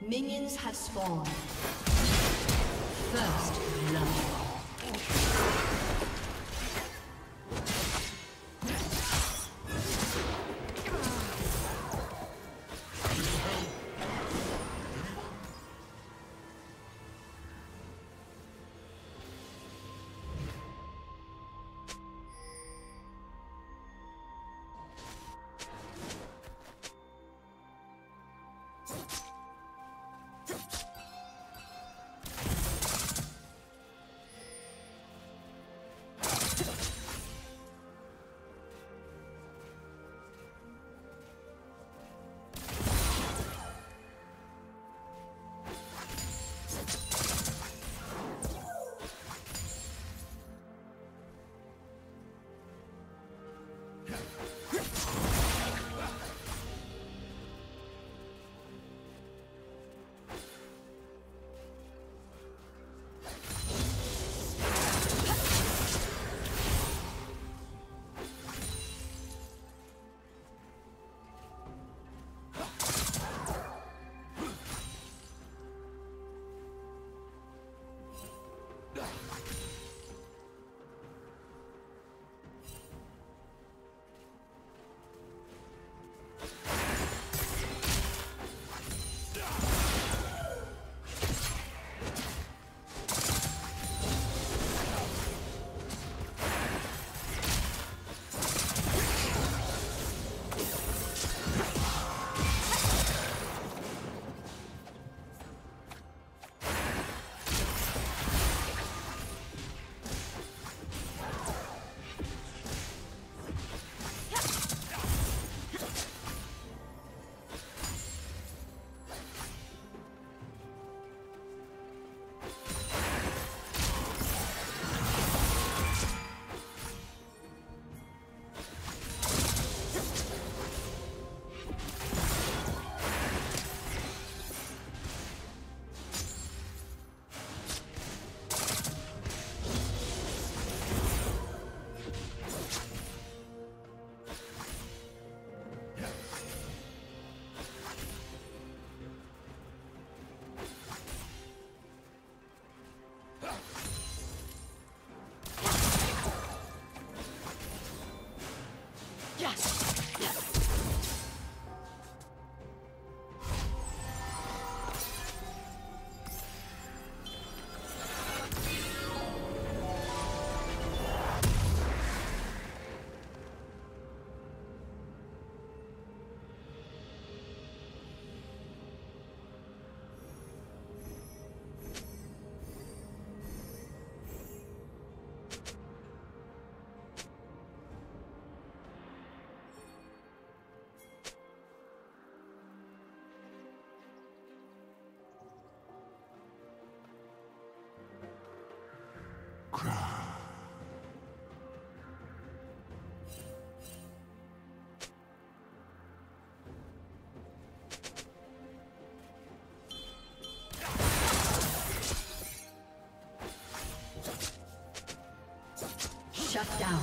Minions have spawned. First love. Shut down.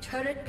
Turret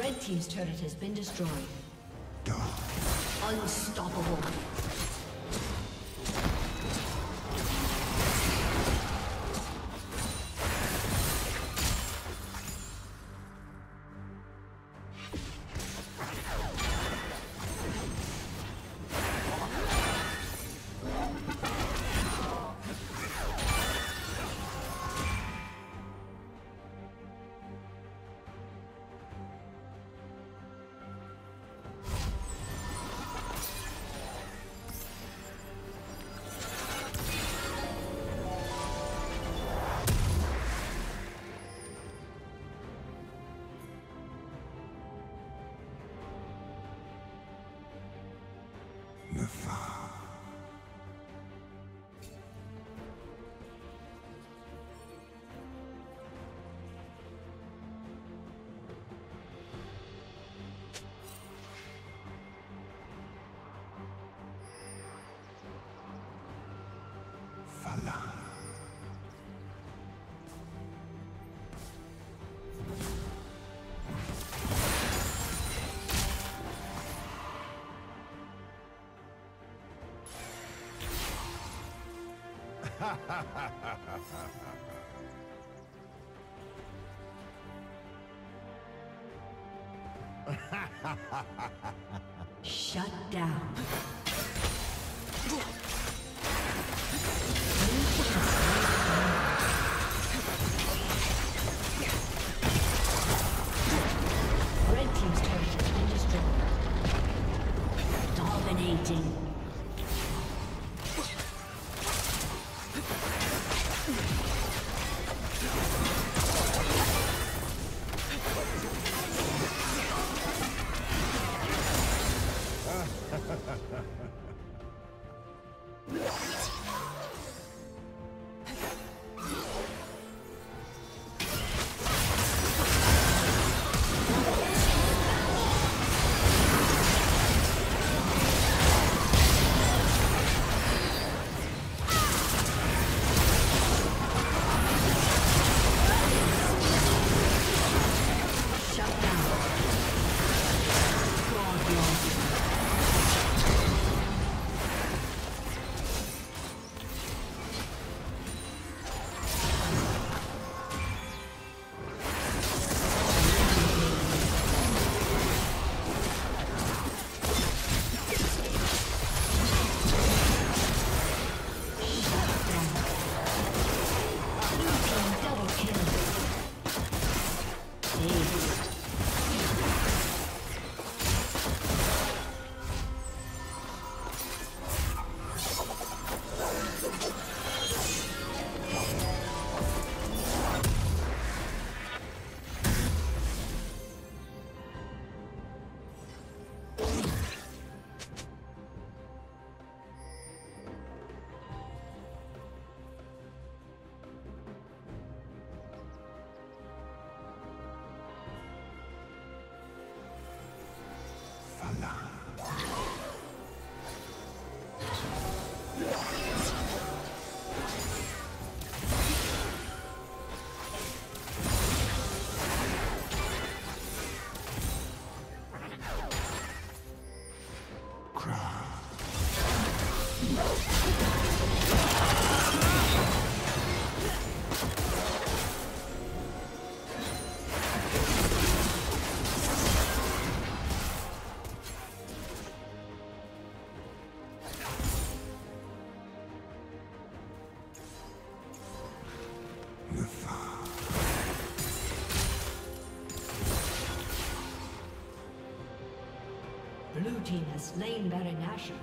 Red team's turret has been destroyed. Unstoppable. Ha ha ha ha ha ha. Shut down. Red team's turret has been destroyed. Dominating. Blue team has slain Baron Nashor.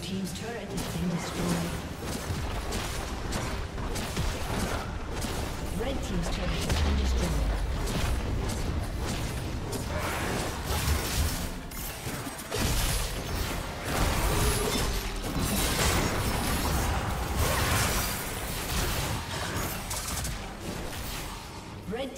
Blue team's turret has been destroyed. Red team's turret has been destroyed. Red